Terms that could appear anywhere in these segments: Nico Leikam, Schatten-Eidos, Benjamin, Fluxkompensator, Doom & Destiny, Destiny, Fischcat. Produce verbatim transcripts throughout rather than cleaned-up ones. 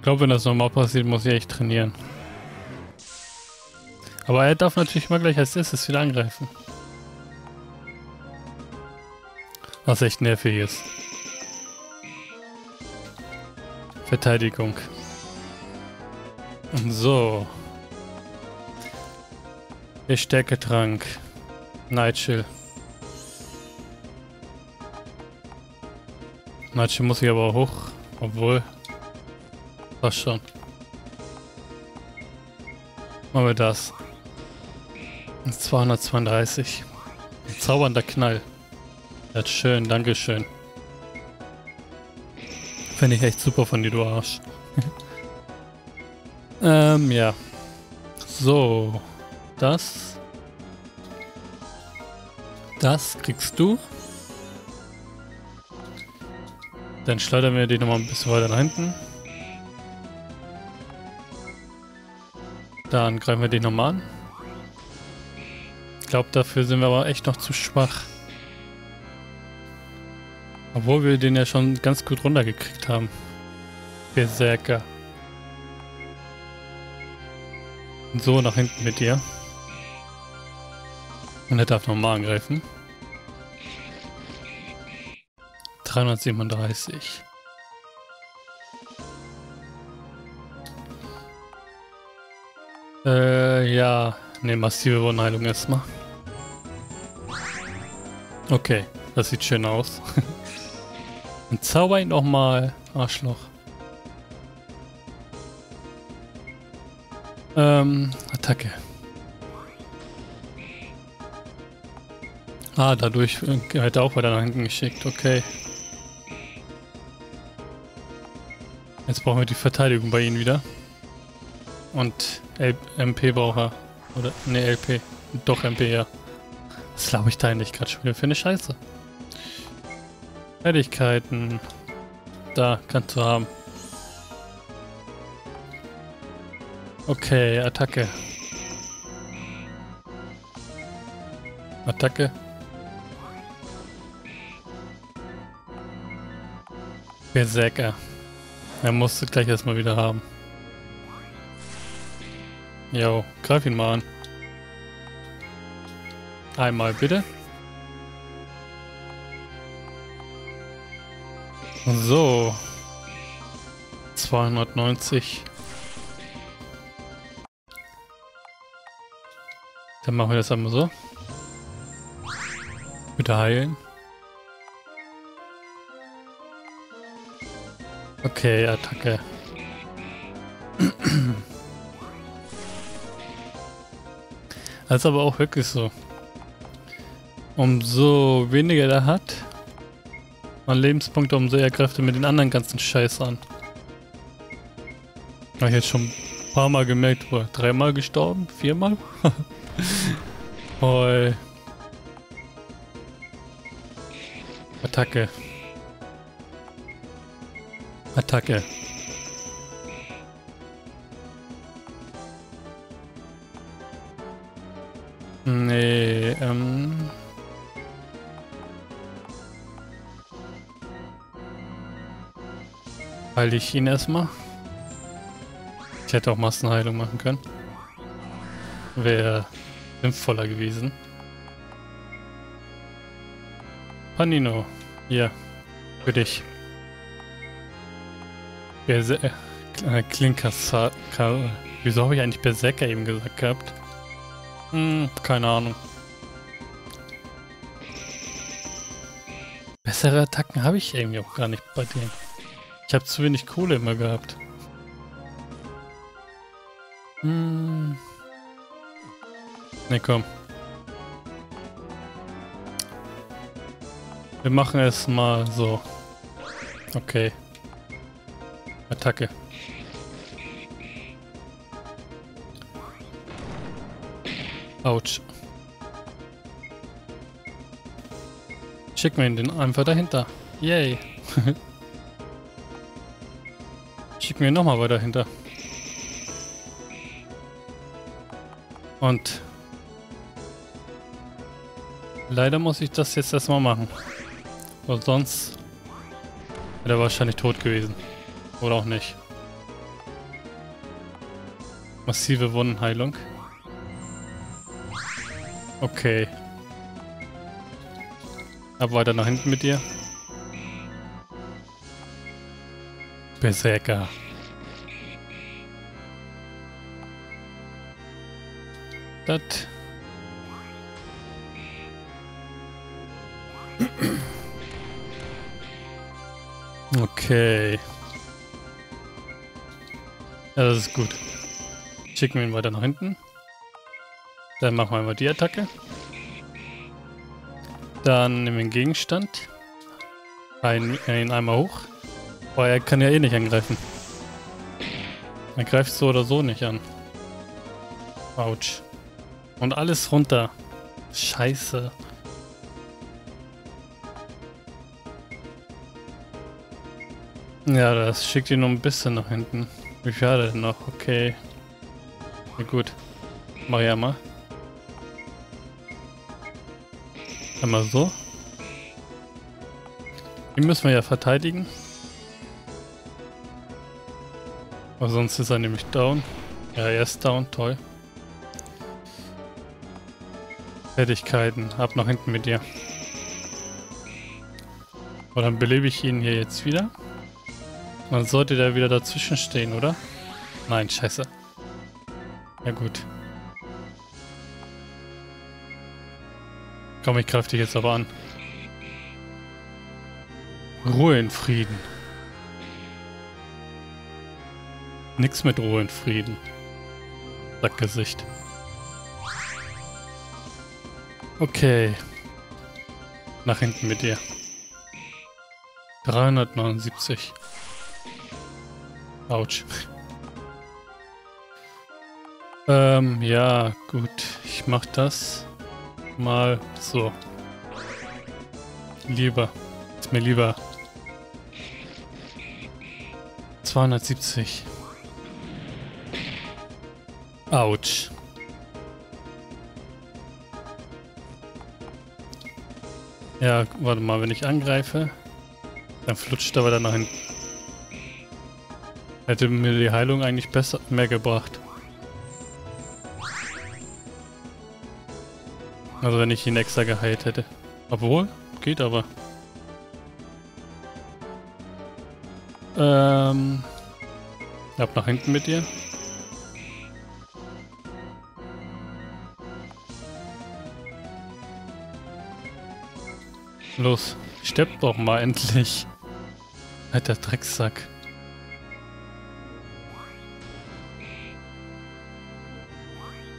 Ich glaube, wenn das nochmal passiert, muss ich echt trainieren. Aber er darf natürlich mal gleich als erstes wieder angreifen. Was echt nervig ist. Verteidigung. So. Der Stärketrank. Nigel. Nigel muss ich aber hoch. Obwohl. Passt schon. Machen wir das. zweihundertzweiunddreißig. Ein zaubernder Knall. Das ist schön, dankeschön. Finde ich echt super von dir, du Arsch. ähm, ja. So. Das. Das kriegst du. Dann schleudern wir die nochmal ein bisschen weiter nach hinten. Dann greifen wir den nochmal an. Ich glaube, dafür sind wir aber echt noch zu schwach. Obwohl wir den ja schon ganz gut runtergekriegt haben. Berserker. Und so nach hinten mit dir. Und er darf nochmal angreifen. dreihundertsiebenunddreißig. Äh, ja. Ne, massive Wundenheilung erstmal. Okay, das sieht schön aus. Dann zauber ihn nochmal, Arschloch. Ähm, Attacke. Ah, dadurch hätte er auch weiter nach hinten geschickt, okay. Jetzt brauchen wir die Verteidigung bei ihnen wieder. Und M P braucht er. Oder, ne, L P. Doch, M P, ja. Was glaube ich da eigentlich gerade schon wieder für eine Scheiße? Fertigkeiten. Da, kannst du haben. Okay, Attacke. Attacke. Berserker. Er musste gleich erstmal wieder haben. Jo, greif ihn mal an. Einmal bitte. So. zweihundertneunzig. Dann machen wir das einmal so. Bitte heilen. Okay, Attacke. Das ist aber auch wirklich so. Umso weniger der hat, an Lebenspunkte, umso eher greift er mit den anderen ganzen Scheiß an. Habe ich jetzt schon ein paar Mal gemerkt, war dreimal gestorben, viermal? Hoi. Attacke. Attacke. Nee, ähm... heile ich ihn erstmal. Ich hätte auch Massenheilung machen können. Wäre sinnvoller gewesen. Panino, hier, für dich. Berser... Äh, Klinkersa... Wieso habe ich eigentlich Berserker eben gesagt gehabt? Hm, keine Ahnung. Bessere Attacken habe ich irgendwie auch gar nicht bei denen. Ich habe zu wenig Kohle immer gehabt. Hm. Ne, komm. Wir machen es mal so. Okay. Attacke. Autsch. Schicken wir ihn den einfach dahinter. Yay. Schicken wir ihn nochmal weiter hinter. Und leider muss ich das jetzt erstmal machen. Weil sonst wäre er wahrscheinlich tot gewesen. Oder auch nicht. Massive Wundenheilung. Okay. Ab weiter nach hinten mit dir. Berserker. Das. Okay. Ja, das ist gut. Schicken wir ihn weiter nach hinten. Dann machen wir einmal die Attacke. Dann nehmen wir den Gegenstand. Ein, ihn einmal hoch. Aber er kann ja eh nicht angreifen. Er greift so oder so nicht an. Autsch. Und alles runter. Scheiße. Ja, das schickt ihn noch ein bisschen nach hinten. Wie viel hat er denn noch? Okay. Na gut. Mach ja mal. Einmal so. Die müssen wir ja verteidigen. Aber sonst ist er nämlich down. Ja, er ist down. Toll. Fertigkeiten. Ab nach hinten mit dir. Und dann belebe ich ihn hier jetzt wieder. Man sollte da wieder dazwischen stehen, oder? Nein, scheiße. Ja gut. Komm, ich greif dich jetzt aber an. Ruhe in Frieden. Nix mit Ruhe in Frieden. Sackgesicht. Okay. Nach hinten mit dir. dreihundertneunundsiebzig. Autsch. Ähm, ja, gut. Ich mach das mal so. Lieber. Ist mir lieber. zweihundertsiebzig. Autsch. Ja, warte mal, wenn ich angreife, dann flutscht er weiter nach hinten. Hätte mir die Heilung eigentlich besser mehr gebracht. Also wenn ich ihn extra geheilt hätte. Obwohl, geht aber. Ähm. Ab nach hinten mit dir. Los, stirb doch mal endlich. Alter Drecksack.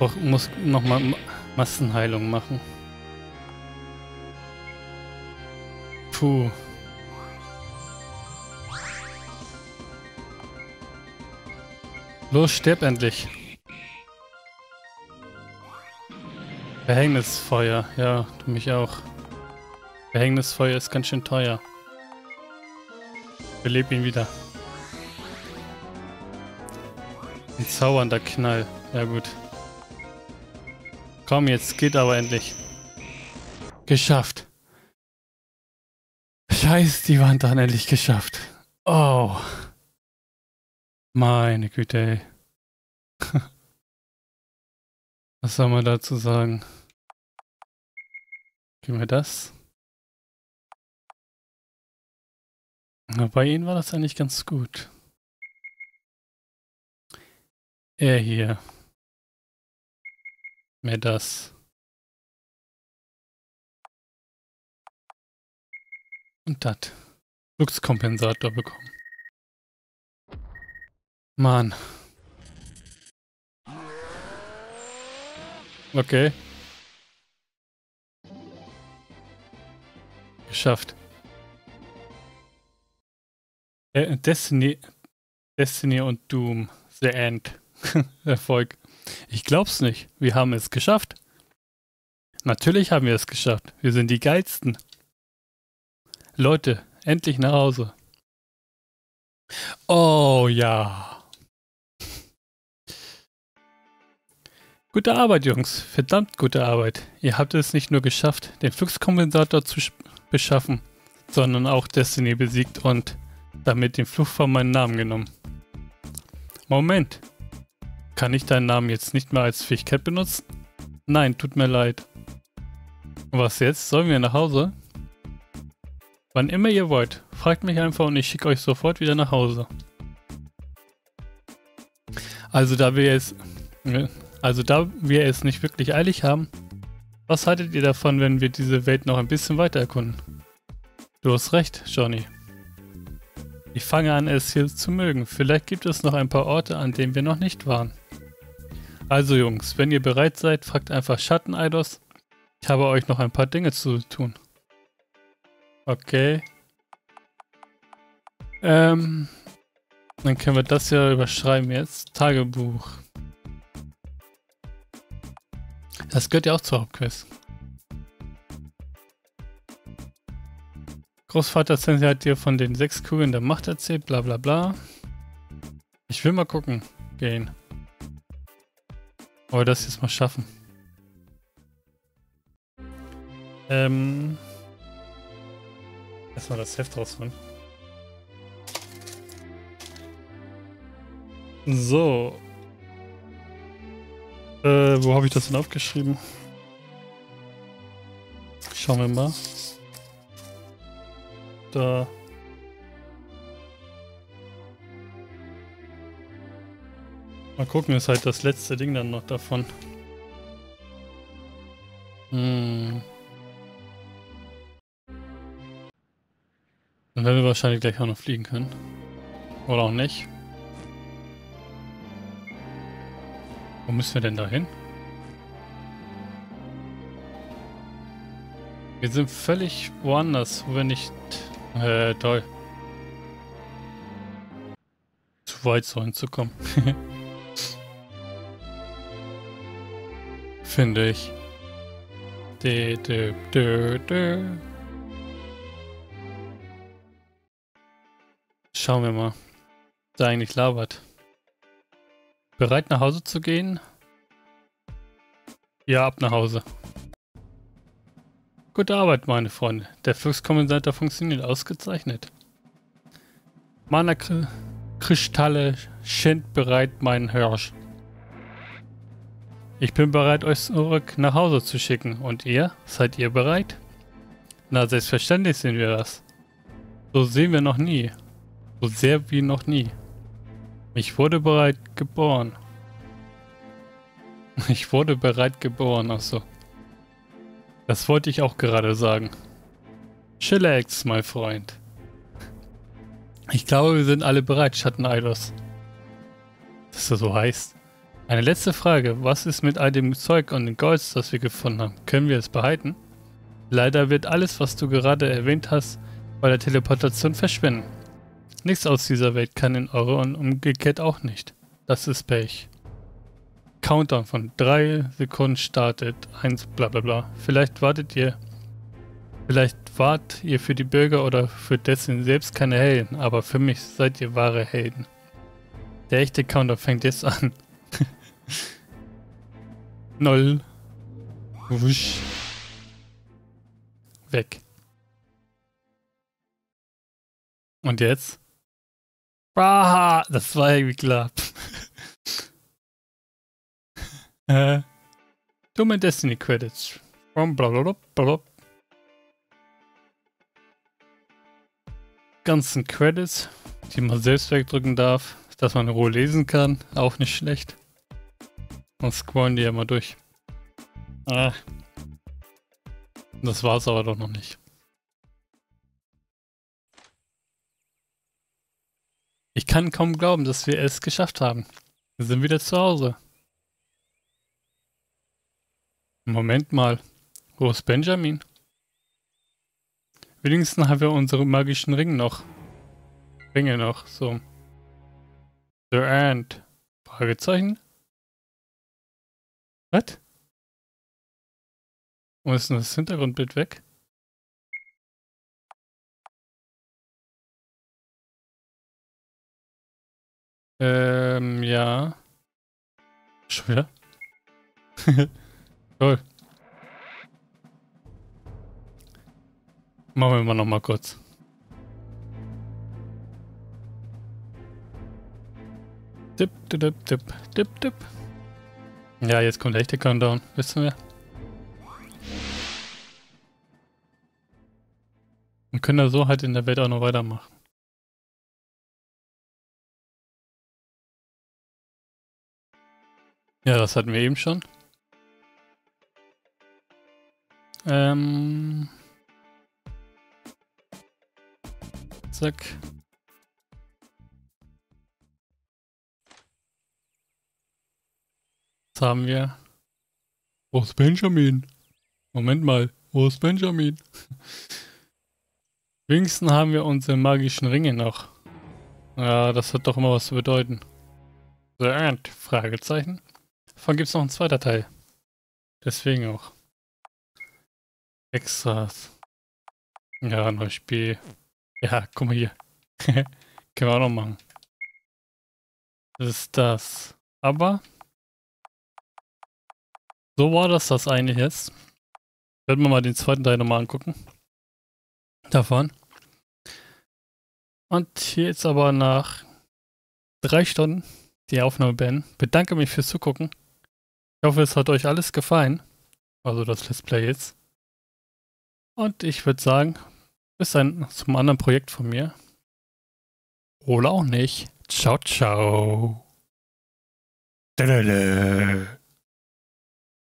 Ich muss nochmal Massenheilung machen. Puh. Los, stirb endlich. Verhängnisfeuer. Ja, du mich auch. Verhängnisfeuer ist ganz schön teuer. Beleb ihn wieder. Ein zaubernder Knall. Ja gut. Komm, jetzt geht aber endlich. Geschafft. Scheiß, die waren dann endlich geschafft. Oh. Meine Güte, ey. Was soll man dazu sagen? Gib mir das. Na, bei ihnen war das eigentlich ganz gut. Er hier. Mehr das. Und das. Fluxkompensator bekommen. Mann. Okay. Geschafft. Äh, Destiny. Destiny und Doom. The End. Erfolg. Ich glaub's nicht. Wir haben es geschafft. Natürlich haben wir es geschafft. Wir sind die Geilsten. Leute, endlich nach Hause. Oh ja. Gute Arbeit, Jungs. Verdammt gute Arbeit. Ihr habt es nicht nur geschafft, den Fluxkompensator zu beschaffen, sondern auch Destiny besiegt und damit den Fluch von meinem Namen genommen. Moment. Kann ich deinen Namen jetzt nicht mehr als Fischcat benutzen? Nein, tut mir leid. Was jetzt? Sollen wir nach Hause? Wann immer ihr wollt, fragt mich einfach und ich schicke euch sofort wieder nach Hause. Also da wir es, also da wir es nicht wirklich eilig haben, was haltet ihr davon, wenn wir diese Welt noch ein bisschen weiter erkunden? Du hast recht, Johnny. Ich fange an, es hier zu mögen. Vielleicht gibt es noch ein paar Orte, an denen wir noch nicht waren. Also Jungs, wenn ihr bereit seid, fragt einfach Schatten-Eidos. Ich habe euch noch ein paar Dinge zu tun. Okay. Ähm, dann können wir das ja überschreiben jetzt. Tagebuch. Das gehört ja auch zur Hauptquest. Großvater Sensei hat dir von den sechs Kugeln der Macht erzählt, bla bla bla. Ich will mal gucken gehen. Aber das jetzt mal schaffen. Ähm. Erstmal das Heft rausholen. So. Äh, wo habe ich das denn aufgeschrieben? Schauen wir mal. Da. Mal gucken, ist halt das letzte Ding dann noch davon. Hm. Dann werden wir wahrscheinlich gleich auch noch fliegen können. Oder auch nicht. Wo müssen wir denn da hin? Wir sind völlig woanders, wo wir nicht... Äh, toll. Zu weit so hinzukommen. Finde ich. Dö, dö, dö, dö. Schauen wir mal, was da eigentlich labert. Bereit nach Hause zu gehen? Ja, ab nach Hause. Gute Arbeit, meine Freunde. Der Fluxkompensator funktioniert ausgezeichnet. Mana-Kristalle sind bereit, mein Hirsch. Ich bin bereit, euch zurück nach Hause zu schicken. Und ihr? Seid ihr bereit? Na, selbstverständlich sind wir das. So sehen wir noch nie. So sehr wie noch nie. Ich wurde bereit geboren. Ich wurde bereit geboren, achso. Das wollte ich auch gerade sagen. Chillax, mein Freund. Ich glaube, wir sind alle bereit, Schatten-Eidos. Dass das so heißt. Eine letzte Frage. Was ist mit all dem Zeug und den Golds, das wir gefunden haben? Können wir es behalten? Leider wird alles, was du gerade erwähnt hast, bei der Teleportation verschwinden. Nichts aus dieser Welt kann in eure und umgekehrt auch nicht. Das ist Pech. Countdown von drei Sekunden startet. eins bla bla bla. Vielleicht wartet ihr. Vielleicht wart ihr für die Bürger oder für Destiny selbst keine Helden, aber für mich seid ihr wahre Helden. Der echte Countdown fängt jetzt an. Null. Wusch. Weg. Und jetzt? Aha, das war irgendwie klar. äh, to my Destiny Credits. From blablabla. Bla bla. Ganzen Credits, die man selbst wegdrücken darf, dass man in Ruhe lesen kann, auch nicht schlecht. Und scrollen die ja mal durch. Ah. Das war's aber doch noch nicht. Ich kann kaum glauben, dass wir es geschafft haben. Wir sind wieder zu Hause. Moment mal. Wo ist Benjamin? Wenigstens haben wir unsere magischen Ringe noch. Ringe noch, so. The End. Fragezeichen? Was? Und ist das Hintergrundbild weg? Ähm, ja. Schon wieder? Toll. Machen wir mal nochmal kurz. Tipp, tipp, tipp, tipp, tipp. Ja, jetzt kommt der echte Countdown, wissen wir. Und können da so halt in der Welt auch noch weitermachen. Ja, das hatten wir eben schon. Ähm. Zack. Jetzt haben wir. Wo ist Benjamin? Moment mal, wo ist Benjamin? Wenigstens haben wir unsere magischen Ringe noch. Ja, das hat doch immer was zu bedeuten. The End? Fragezeichen. Davon gibt es noch einen zweiten Teil. Deswegen auch. Extras. Ja, neues Spiel. Ja, guck mal hier. Können wir auch noch machen. Das ist das. Aber so war das das eigentlich jetzt. Werden wir mal den zweiten Teil nochmal angucken. Davon. Und hier jetzt aber nach drei Stunden die Aufnahme beenden. Bedanke mich fürs Zugucken. Ich hoffe, es hat euch alles gefallen. Also das Let's Play jetzt. Und ich würde sagen, bis dann zum anderen Projekt von mir. Oder auch nicht. Ciao, ciao. Dadada.